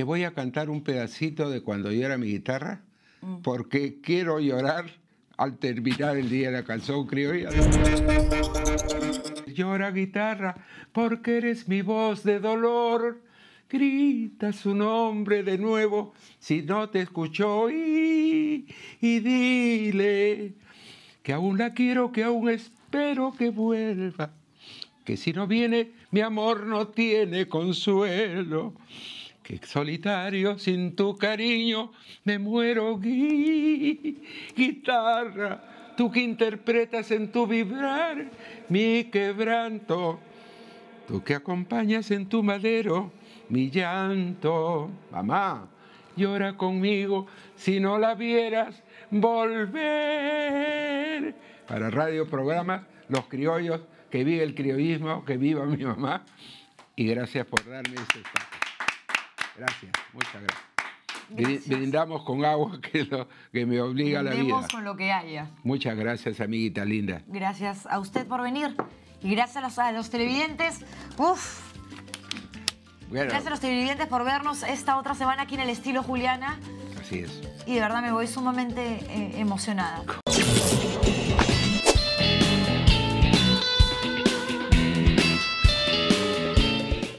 Te voy a cantar un pedacito de Cuando llora mi guitarra, porque quiero llorar al terminar el Día de la Canción Criolla. Llora guitarra, porque eres mi voz de dolor. Grita su nombre de nuevo, si no te escuchó, y dile que aún la quiero, que aún espero que vuelva, que si no viene, mi amor no tiene consuelo, que solitario, sin tu cariño, me muero. Guitarra, tú que interpretas en tu vibrar mi quebranto, tú que acompañas en tu madero mi llanto. Mamá, llora conmigo, si no la vieras volver. Para Radio Programas, Los Criollos, que vive el criollismo, que viva mi mamá, y gracias por darme este espacio. Gracias, muchas gracias. Brindamos con agua que me obliga a la vida. Brindemos con lo que haya. Muchas gracias, amiguita linda. Gracias a usted por venir y gracias a los televidentes. Uf. Bueno. Gracias a los televidentes por vernos esta otra semana aquí en El Estilo Juliana. Así es. Y de verdad me voy sumamente emocionada.